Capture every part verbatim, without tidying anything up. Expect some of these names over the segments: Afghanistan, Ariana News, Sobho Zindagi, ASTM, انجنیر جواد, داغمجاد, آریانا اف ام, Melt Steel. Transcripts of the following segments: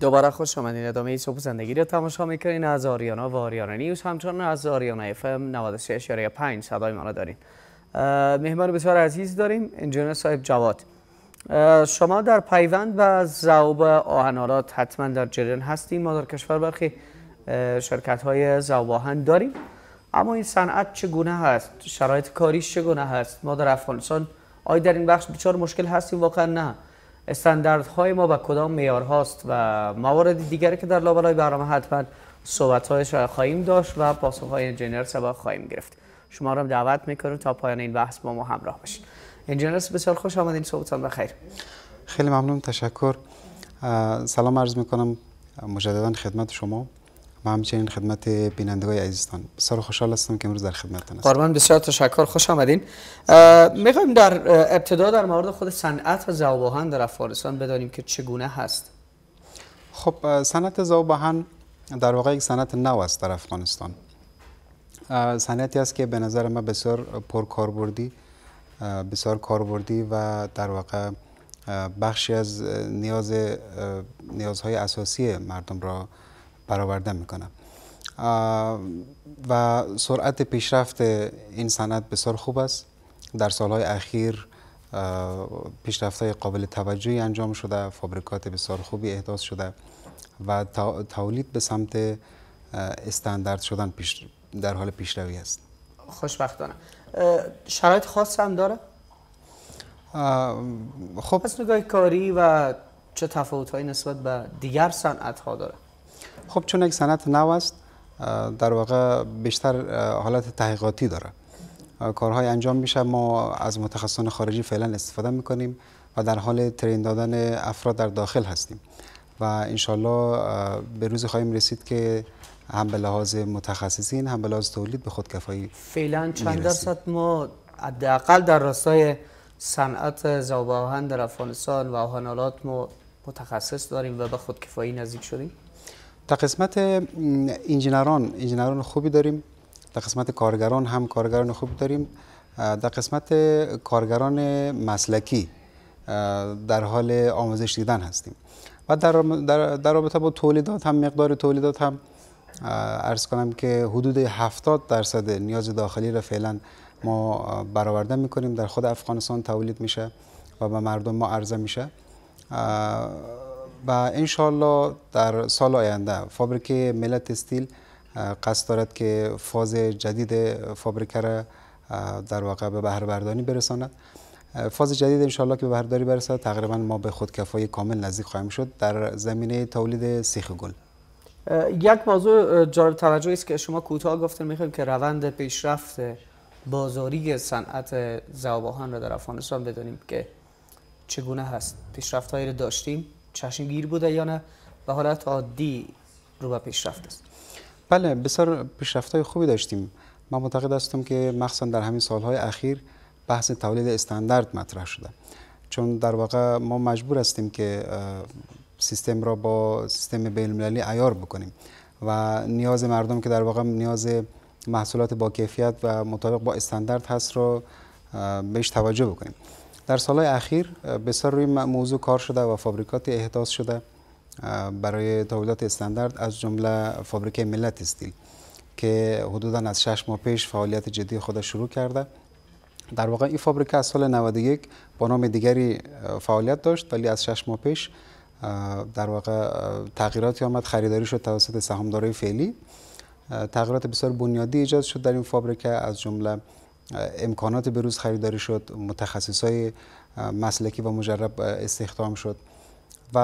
دوباره خوش آمدین. ادامه صبح زندگی رو تماشا میکنین از آریانا و آریانا نیوز، همچنان از آریانا اف ام نود و شش ممیز پنج صدای ما رو دارین. مهمان بسیار عزیز داریم، انجینیر صاحب جواد. شما در پیوند و ذوب آهن‌آلات حتما در جریان هستین. ما در کشور برخی شرکت‌های ذوب آهن داریم، اما این صنعت چگونه هست؟ شرایط کاریش چگونه هست؟ ما در افغانستان آیا در این بخش دچار مشکل هستیم؟ واقعا نه. استانداردهای ما به کدام معیار هاست و موارد دیگری که در لابلای برنامه حتما صحبت‌هایش را خواهیم داشت و پاسخ‌های انجینیر سبا خواهیم گرفت. شما را دعوت می‌کنم تا پایان این بحث با ما همراه باشید. انجینیر بسیار خوش آمدین، صبحتون بخیر. خیلی ممنون، تشکر. سلام عرض می‌کنم مجددا خدمت شما و همچنین خدمت بینندگان عزیزتان. بسیار خوشحال هستم که امروز در خدمتتان هستم. قربان، بسیار تشکر، خوش آمدین. می‌خوایم در ابتدا در مورد خود صنعت و ذوب آهن در افغانستان بدانیم که چگونه هست. خب صنعت ذوب آهن در واقع یک صنعت نو است در افغانستان. صنعتی است که به نظر من بسیار پرکاربردی بسیار کاربردی و در واقع بخشی از نیاز نیازهای اساسی مردم را برآورده میکنه و سرعت پیشرفت این صنعت بسیار خوب است. در سالهای اخیر پیشرفت‌های قابل توجهی انجام شده، فابریکات بسیار خوبی احداث شده و تولید به سمت استاندارد شدن پیش در حال پیشروی است. خوشبختانه شرایط خاص هم داره؟ خب پس نگاه کاری و چه تفاوت‌هایی نسبت به دیگر صنعت‌ها داره؟ خب چون یک صنعت نو است در واقع بیشتر حالت تحقیقاتی داره، کارهای انجام میشه. ما از متخصصان خارجی فعلا استفاده میکنیم و در حال ترین دادن افراد در داخل هستیم و انشالله به روز خواهیم رسید که هم به لحاظ متخصصین هم به لحاظ تولید به خودکفایی. فعلا چند درصد ما حداقل در راستای صنعت ذوب آهن در افغانستان و آهن‌آلات ما متخصص داریم و به خودکفایی نزدیک شدیم؟ در قسمت انجینران انجینران خوبی داریم، در قسمت کارگران هم کارگران خوبی داریم، در قسمت کارگران مسلکی در حال آموزش دیدن هستیم و در در رابطه با تولیدات هم مقدار تولیدات هم عرض کنم که حدود هفتاد درصد نیاز داخلی را فعلا ما برآورده میکنیم. در خود افغانستان تولید میشه و به مردم ما عرضه میشه و انشالله در سال آینده فابریکه ملت استیل قصد دارد که فاز جدید فابریکه را در واقع به بهره برداری برساند. فاز جدید انشالله که به بهره برداری برسد تقریبا ما به خودکفایی کامل نزدیک خواهیم شد در زمینه تولید سیخ گل. یک موضوع جالب توجه است که شما کوتاه گفتن، میخوایم که روند پیشرفت بازاری صنعت ذوب آهن را در افغانستان بدانیم که چگونه هست. پیشرفت‌هایی را داشتیم، چشمگیر بوده یا نه؟ به حالت عادی رو به پیشرفت است؟ بله، بسیار پیشرفت‌های خوبی داشتیم. من معتقد هستم که مخصوصا در همین سالهای اخیر بحث تولید استاندارد مطرح شده، چون در واقع ما مجبور هستیم که سیستم را با سیستم بین‌المللی عیار بکنیم و نیاز مردم که در واقع نیاز محصولات با کیفیت و مطابق با استاندارد هست را بهش توجه بکنیم. در سالهای اخیر بسیار روی موضوع کار شده و فابریکات احداث شده برای تولیدات استاندارد، از جمله فابریکه ملت استیل که حدوداً از شش ماه پیش فعالیت جدی خود شروع کرده. در واقع این فابریکه از سال نود و یک با نام دیگری فعالیت داشت، ولی از شش ماه پیش در واقع تغییراتی آمد، خریداری شد توسط سهامدارای فعلی. تغییرات بسیار بنیادی ایجاد شد در این فابریکه، از جمله امکانات بروز خریداری شد، متخصصای مسلکی و مجرب استخدام شد و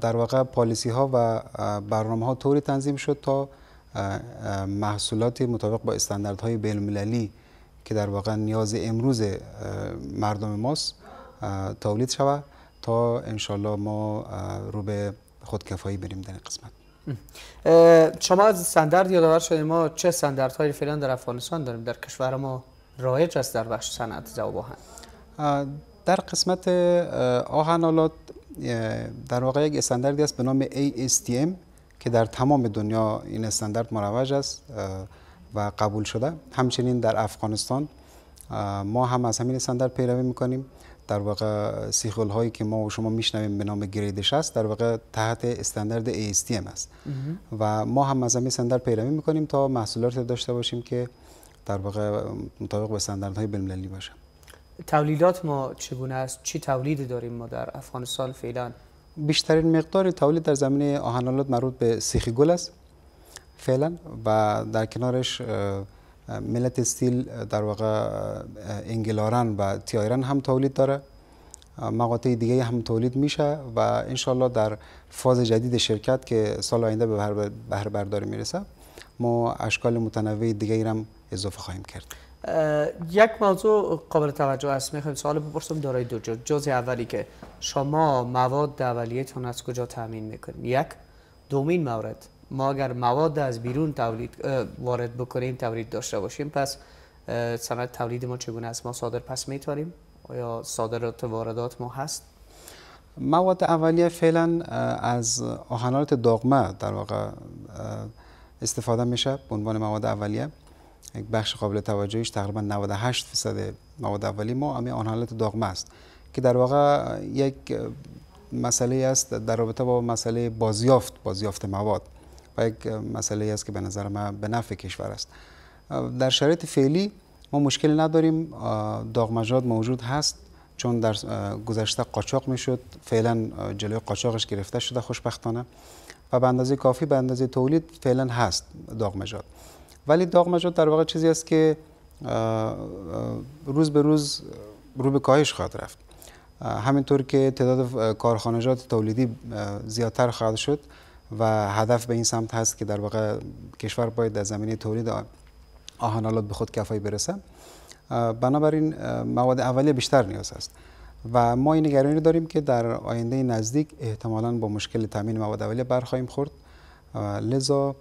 در واقع پالیسی ها و برنامه ها طوری تنظیم شد تا محصولات مطابق با استانداردهای بین المللی که در واقع نیاز امروز مردم ماست تولید شود تا انشالله ما رو به خودکفایی بریم در این قسمت. شما از استاندارد یادآور شدید. ما چه استانداردهایی فعلا در افغانستان داریم؟ در کشور ما رایج است در بخش صنعت ذوب آهن. در قسمت آهن‌آلات در واقع یک استانداردی است به نام ای اس تی ام که در تمام دنیا این استاندارد مروج است و قبول شده. همچنین در افغانستان ما هم از همین استاندارد پیروی می‌کنیم. در واقع سیخول هایی که ما و شما میشنویم به نام گرید شصت در واقع تحت استاندارد ای اس تی ام است و ما هم از همین استاندارد پیروی میکنیم تا محصولاتی داشته باشیم که در واقع مطابق با استانداردهای بین المللی باشه. تولیدات ما چگونه است؟ چی تولید داریم ما در افغانستان فعلا؟ بیشترین مقدار تولید در زمینه آهن‌آلات مربوط به سیخ گل است فعلا و در کنارش ملت استیل در واقع انگلاران و تیاران هم تولید داره، مقاطع دیگه هم تولید میشه و انشالله در فاز جدید شرکت که سال آینده به بهره برداری میرسه ما اشکال متنوع دیگه هم اضافه خواهیم کرد. یک موضوع قابل توجه است، میخوایم سوال بپرسم دارای دو جزء. جزء اولی که شما مواد اولیه‌تون از کجا تامین میکنید؟ یک. دومین مورد، ما اگر مواد از بیرون تولید وارد بکنیم، تولید داشته باشیم، پس صنعت تولید ما چگونه است؟ ما صادر پس میتاریم؟ یا صادرات واردات ما هست؟ مواد اولیه فعلا از آهن‌آلات داغمه در واقع استفاده میشه به عنوان مواد اولیه. یک بخش قابل توجهش تقریبا نود و هشت درصد مواد اولیه ما همین آهن‌آلات داغمه است که در واقع یک مسئله است در رابطه با مسئله بازیافت بازیافت مواد و یک مسئله است که به نظر من به نفع کشور است. در شرایط فعلی ما مشکل نداریم، داغمجاد موجود هست چون در گذشته قاچاق میشد، فعلا جلوی قاچاقش گرفته شده خوشبختانه و به اندازه کافی به اندازه تولید فعلا هست داغمجاد. ولی داغمجاد در واقع چیزی است که روز به روز رو به کاهش خواهد رفت، همینطور که تعداد کارخانجات تولیدی زیادتر خواهد شد و هدف به این سمت هست که در واقع کشور باید در زمینه تولید آهن‌آلات به خود کفایی برسه. بنابراین مواد اولیه بیشتر نیاز است و ما این نگرانی داریم که در آینده نزدیک احتمالاً با مشکل تامین مواد اولیه برخواهیم خورد، لذا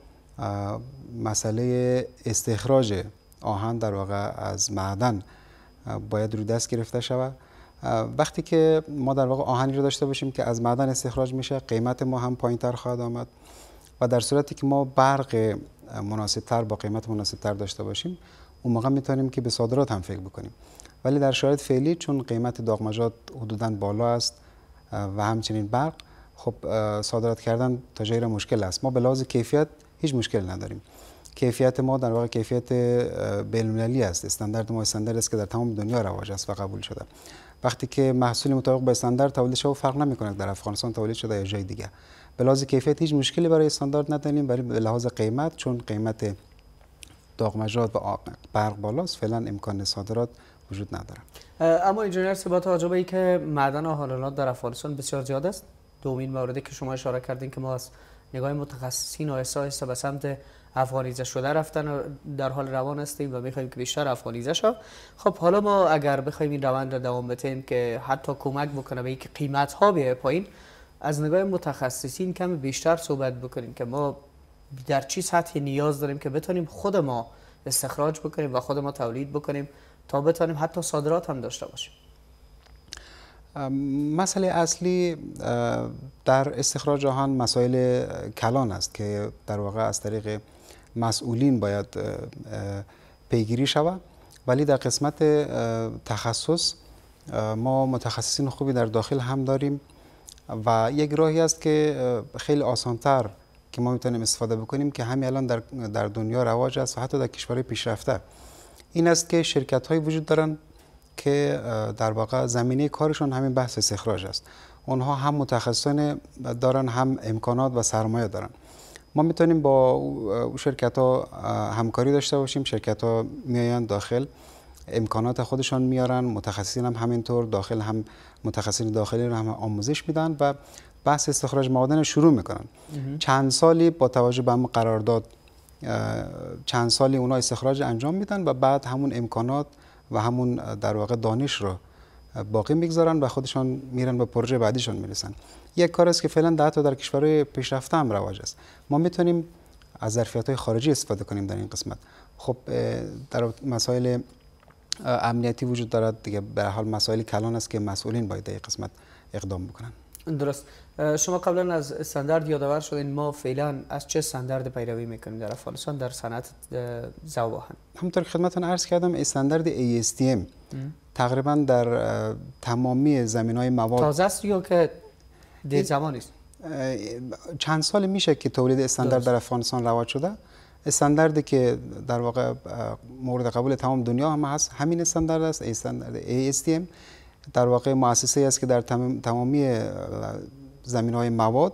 مسئله استخراج آهن در واقع از معدن باید روی دست گرفته شود. وقتی که ما در واقع آهنی رو داشته باشیم که از معدن استخراج میشه، قیمت ما هم پایین تر خواهد آمد و در صورتی که ما برق مناسب تر با قیمت مناسب تر داشته باشیم اون موقع میتونیم که به صادرات هم فکر بکنیم. ولی در شرایط فعلی چون قیمت داغمجاد حدوداً بالا است و همچنین برق، خب صادرات کردن تا جایی را مشکل است. ما به لحاظ کیفیت هیچ مشکل نداریم، کیفیت ما در واقع کیفیت بین المللی است، استاندارد ما استانداردی است که در تمام دنیا رواج است و قبول شده. وقتی که محصول مطابق با استاندارد تولید شده فرق نمیکنه در افغانستان تولید شده یا جای دیگه. به لحاظ کیفیت هیچ مشکلی برای استاندارد نداریم، ولی به لحاظ قیمت چون قیمت داغمجاد و برق بالاست فعلا امکان صادرات وجود نداره. اما انجینیر با توجه به اینکه معدن آهن‌آلات در افغانستان بسیار زیاد است، دومین موردی که شما اشاره کردین که ما از نگاه متخصصین آهسته آهسته به سمت افغانیزه شده رفتن در حال روان هستیم و میخوایم که بیشتر افغانیزه شد. خب حالا ما اگر بخوایم این روند رو دوام بدیم که حتی کمک بکنه به اینکه قیمت ها بیای پایین، از نگاه متخصصین کم بیشتر صحبت بکنیم که ما در چه سطحی نیاز داریم که بتونیم خود ما استخراج بکنیم و خود ما تولید بکنیم تا بتونیم حتی صادرات هم داشته باشیم. مسئله اصلی در استخراج آهن مسائل کلان است که در واقع از طریق مسئولین باید پیگیری شود، ولی در قسمت تخصص ما متخصصین خوبی در داخل هم داریم و یک راهی است که خیلی آسانتر که ما میتونیم استفاده بکنیم که همین الان در در دنیا رواج است و حتی در کشورهای پیشرفته، این است که شرکت‌های وجود دارند که در واقع زمینه کارشون همین بحث استخراج است. اونها هم متخصصان دارن، هم امکانات و سرمایه دارن. ما میتونیم با او شرکت ها همکاری داشته باشیم، شرکت ها میاین داخل امکانات خودشان میارن، متخصصین هم همینطور داخل هم متخصصین داخلی رو هم آموزش میدن و بحث استخراج معادن شروع میکنن. چند سالی با توجه به هم قرارداد چند سالی اونا استخراج انجام میدن و بعد همون امکانات و همون در واقع دانش رو باقی میگذارن و خودشان میرن به پروژه بعدیشان میرسن. یک کار است که فعلا در حتی در کشورهای پیشرفته هم رواج است. ما میتونیم از ظرفیت‌های خارجی استفاده کنیم در این قسمت. خب در مسائل امنیتی وجود دارد دیگه، به هر حال مسائل کلان است که مسئولین باید در این قسمت اقدام بکنن. درست. شما قبلا از استاندارد یادآور شدین، ما فعلا از چه استاندارد پیروی میکنیم در افغانستان در صنعت ذوب‌آهن؟ همونطور که خدمتتون عرض کردم استاندارد ای اس تی ام تقریبا در تمامی زمینهای مواد تازه است یا که ده زمان است؟ چند سال میشه که تولید استاندارد در افغانستان رواج شده. استانداردی که در واقع مورد قبول تمام دنیا هم هست همین استاندارد است، استاندارد ای اس تی ام. در واقع مؤسسه است که در تمامی زمینهای مواد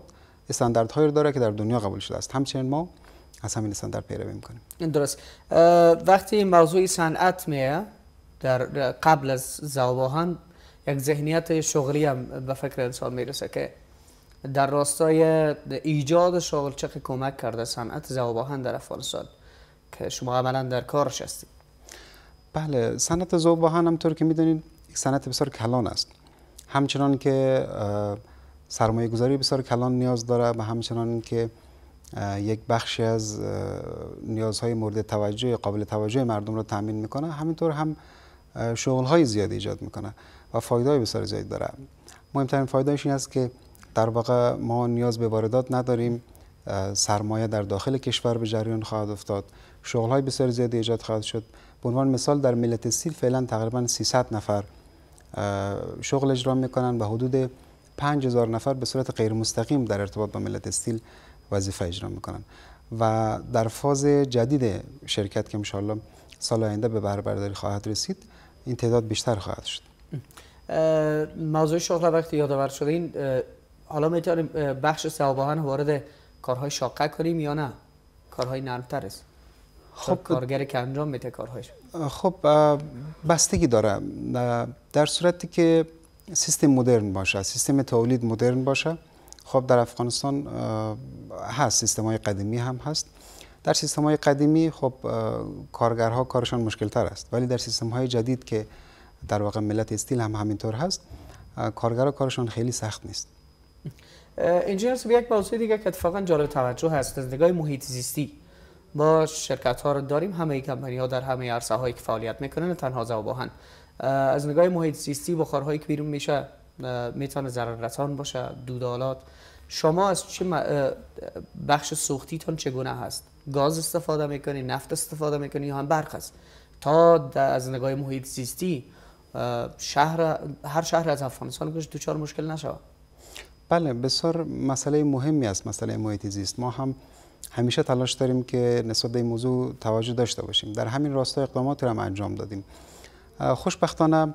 استانداردهایی رو داره که در دنیا قبول شده است. همچنین ما از همین استاندارد پیروی می‌کنیم. درست. وقتی موضوع صنعت میه در قبل از ذوب‌آهن یک ذهنیت شغلی هم به فکر انسان میرسه که در راستای ایجاد شغل چه کمک کرده صنعت ذوب‌آهن در افغانستان که شما عملا در کارش هستید؟ بله، صنعت ذوب‌آهن همطور که میدونید یک صنعت بسیار کلان است، همچنان که سرمایه گذاری بسیار کلان نیاز داره و همچنان که یک بخشی از نیازهای مورد توجه قابل توجه مردم را تامین میکنه، همینطور هم شغلهای زیادی ایجاد میکنه و فایده‌های بسیار زیادی داره. مهمترین فایدهش این است که در واقع ما نیاز به واردات نداریم، سرمایه در داخل کشور به جریان خواهد افتاد، شغل‌های بسیار زیادی ایجاد خواهد شد. به عنوان مثال در ملت استیل فعلا تقریبا سیصد نفر شغل اجرا میکنن و حدود پنج هزار نفر به صورت غیر مستقیم در ارتباط با ملت استیل وظیفه اجرا میکنن و در فاز جدید شرکت که ان شاءالله سال آینده به بهره برداری خواهد رسید این تعداد بیشتر خواهد شد. موضوع شغل وقتی یادآور شدین، حالا میتونیم بخش ذوب‌آهن وارد کارهای شاقه کنیم یا نه؟ کارهای نرمتر است. خب کارگر که انجام میده کارهایش. خب بستگی داره. در صورتی که سیستم مدرن باشه، سیستم تولید مدرن باشه، خب در افغانستان هست، سیستم‌های قدیمی هم هست. در سیستم‌های قدیمی خب کارگرها کارشان مشکل‌تر است، ولی در سیستم‌های جدید که در واقع ملت استیل هم همینطور هست، کارگرها کارشان خیلی سخت نیست. انجینیر صاحب یک موضوع دیگه که اتفاقا جالب توجه هست از نگاه محیط زیستی، ما شرکت ها رو داریم، همه کمپانی ها در همه عرصه هایی که فعالیت میکنن تنها ذوب‌آهن، از نگاه محیط زیستی بخارهایی که بیرون میشه میتونه ضرر رسان باشه، دودآلات. شما از چه بخش سوختیتون چگونه هست؟ گاز استفاده میکنی، نفت استفاده میکنی یا هم برق است؟ تا از نگاه محیط زیستی شهر هر شهر از افغانستان کش دوچار مشکل نشه. بله، بسیار مسئله مهمی است مسئله محیط زیست. ما هم همیشه تلاش داریم که نسبت به این موضوع توجه داشته باشیم، در همین راستا اقداماتی را هم انجام دادیم. خوشبختانه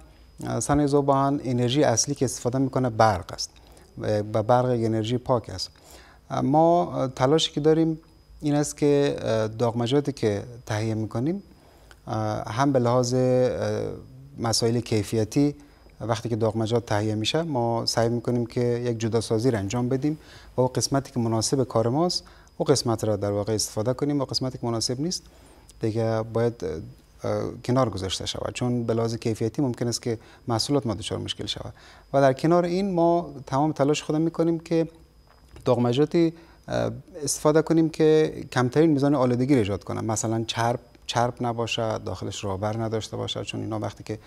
صنایع ذوب‌آهن انرژی اصلی که استفاده میکنه برق است و برق انرژی پاک است. ما تلاشی که داریم این است که داغمجاتی که تهیه میکنیم هم به لحاظ مسائل کیفیتی، وقتی که داغمجات تهیه میشه ما سعی میکنیم که یک جداسازی را انجام بدیم و اون قسمتی که مناسب کار ماست و قسمت را در واقع استفاده کنیم و قسمتی که مناسب نیست دیگه باید کنار گذاشته شود، چون به لحاظ کیفیتی ممکن است که محصولات ما دچار مشکل شود. و در کنار این ما تمام تلاش خودم میکنیم که داغمجاتی استفاده کنیم که کمترین میزان آلودگی را ایجاد کنه، مثلا چرب چرب نباشه، داخلش رابر نداشته باشه، چون اینا وقتی که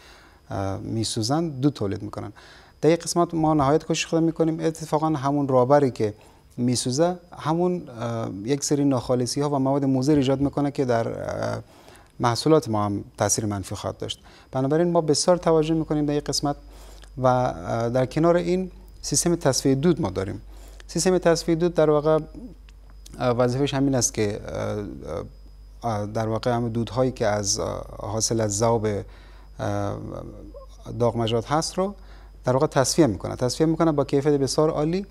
میسوزن دود تولید میکنن. در یک قسمت ما نهایت کوشش خودم میکنیم اتفاقا همون رابری که میسوزه همون یک سری ناخالصی ها و مواد مضر ایجاد میکنه که در محصولات ما هم تاثیر منفی خواهد داشت. بنابراین ما بسیار توجه میکنیم در یک قسمت و در کنار این سیستم تصفیه دود ما داریم. سیستم تصفیه دود در واقع وظیفه‌اش همین است که در واقع هم دودهایی که از حاصل از ذوب داغمجات هست رو در واقع تصفیه میکنه تصفیه میکنه با کیفیت بسیار عالی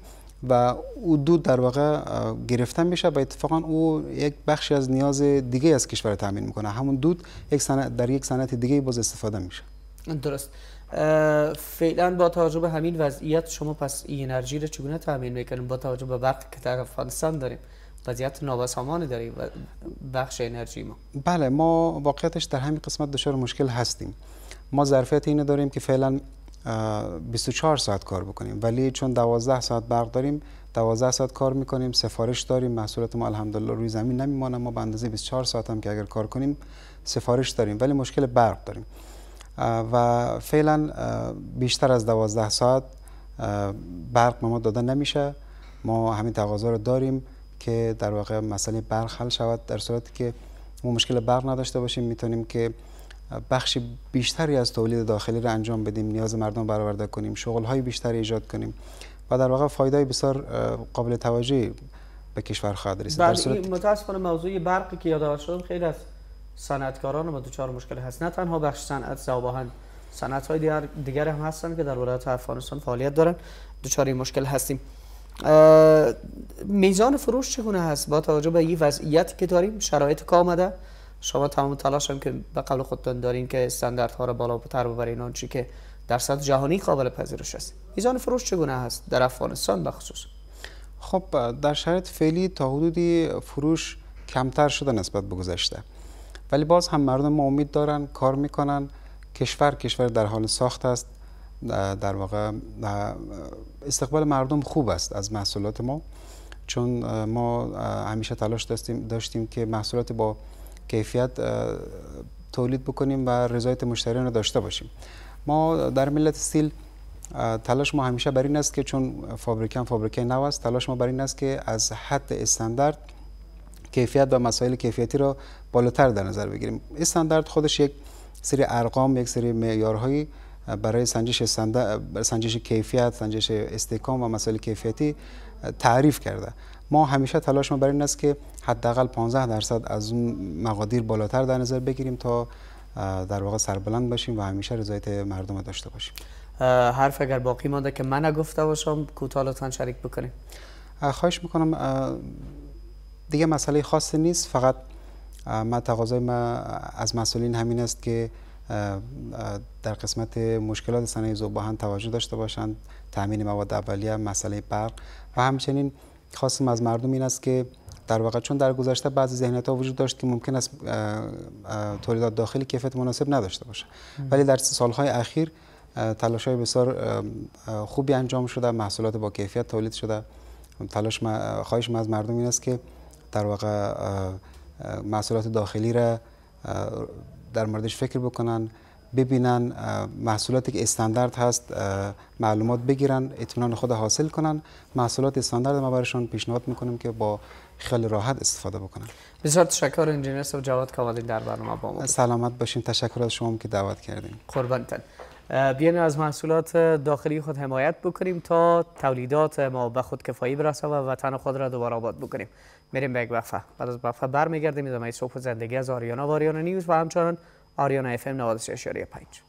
و او دود در واقع گرفته میشه و اتفاقا او یک بخشی از نیاز دیگه از کشور تامین میکنه. همون دود یک صنعت در یک صنعت دیگه باز استفاده میشه. درست. فعلا با توجه به همین وضعیت شما پس این انرژی رو چگونه تامین میکنیم؟ با توجه به برقی که در افغانستان داریم وضعیت نابسامانی داریم بخش انرژی ما. بله، ما واقعیتش در همین قسمت دچار مشکل هستیم. ما ظرفیت اینو داریم که فعلا بیست و چهار ساعت کار بکنیم، ولی چون دوازده ساعت برق داریم دوازده ساعت کار میکنیم، سفارش داریم، محصولات ما الحمدلله روی زمین نمیمانه. ما به اندازه بیست و چهار ساعت هم که اگر کار کنیم سفارش داریم، ولی مشکل برق داریم و فعلا بیشتر از دوازده ساعت برق به ما داده نمیشه. ما همین تقاضا رو داریم که در واقع مسئله برق حل شود. در صورتی که ما مشکل برق نداشته باشیم میتونیم که بخش بیشتری از تولید داخلی را انجام بدیم، نیاز مردم برآورده کنیم، شغل‌های بیشتری ایجاد کنیم و در واقع فایده‌ای بسیار قابل توجهی به کشور خواهد رسید. در صورت متأسفانه موضوع برقی که یادآور شدم خیلی از صنعتکاران ما دچار مشکل هست، نه تنها بخش صنعت زوباهن، صنعت‌های دیگر دیگر هم هستند که در ولایت افغانستان فعالیت دارند، دچار این مشکل هستیم. میزان فروش چگونه هست با توجه به این وضعیتی که داریم؟ شرایط که آمده شما تمام تلاش هم که به قول خودتان دارین که استانداردها را بالا و تر ببرین، آنچه که در سطح جهانی قابل پذیرش است، میزان فروش چگونه هست در افغانستان به خصوص؟ خب در شرایط فعلی تا حدودی فروش کمتر شده نسبت به گذشته، ولی باز هم مردم ما امید دارن، کار میکنن. کشور کشور در حال ساخت است، در واقع استقبال مردم خوب است از محصولات ما، چون ما همیشه تلاش داشتیم داشتیم که محصولات با کیفیت تولید بکنیم و رضایت مشتریان رو داشته باشیم. ما در ملت استیل تلاش ما همیشه بر این است که چون فابریکه فابریکه نو است، تلاش ما بر این است که از حد استاندارد کیفیت و مسائل کیفیتی را بالاتر در نظر بگیریم. استاندارد خودش یک سری ارقام، یک سری معیارهایی برای سنجش سنجش کیفیت، سنجش استحکام و مسائل کیفیتی تعریف کرده. ما همیشه تلاش ما بر این است که حداقل پانزده درصد از اون مقادیر بالاتر در نظر بگیریم تا در واقع سربلند باشیم و همیشه رضایت مردم را داشته باشیم. حرف اگر باقی مانده که من نگفته باشم کوتاه لطفاً شریک بکنیم. خواهش میکنم. دیگه مسئله خاصی نیست، فقط ما تقاضای ما از مسئولین همین است که در قسمت مشکلات صنایع ذوب‌آهن توجه داشته باشند، تامین مواد اولیه، مسئله برق و همچنین خواستیم از مردم این است که در واقع چون در گذشته بعضی ذهنیت‌ها وجود داشت که ممکن است تولیدات داخلی کیفیت مناسب نداشته باشه، ولی در سالهای اخیر تلاش‌های بسیار خوبی انجام شده، محصولات با کیفیت تولید شده. تلاش ما، خواهش ما از مردم این است که در واقع محصولات داخلی را در موردش فکر بکنن، ببینن محصولاتی که استاندارد هست معلومات بگیرن، اطمینان خود حاصل کنن. محصولات استاندارد ما برایشان پیشنهاد میکنیم که با خیلی راحت استفاده بکنن. بسیار تشکر انجینیر صبح جواد که آمدین در برنامه با ما. سلامت باشین. تشکر از شما که دعوت کردین. قربانتن. بیاین از محصولات داخلی خود حمایت بکنیم تا تولیدات ما به خود کفایی برسه و وطن خود را دوباره آباد بکنیم. میریم به یک وقفه، بعد از وقفه برمیگردیم. ادامه صبح زندگی از آریانا و آریانا نیوز و همچنان آریانا اف ام نود و سه اعشاریه پنج.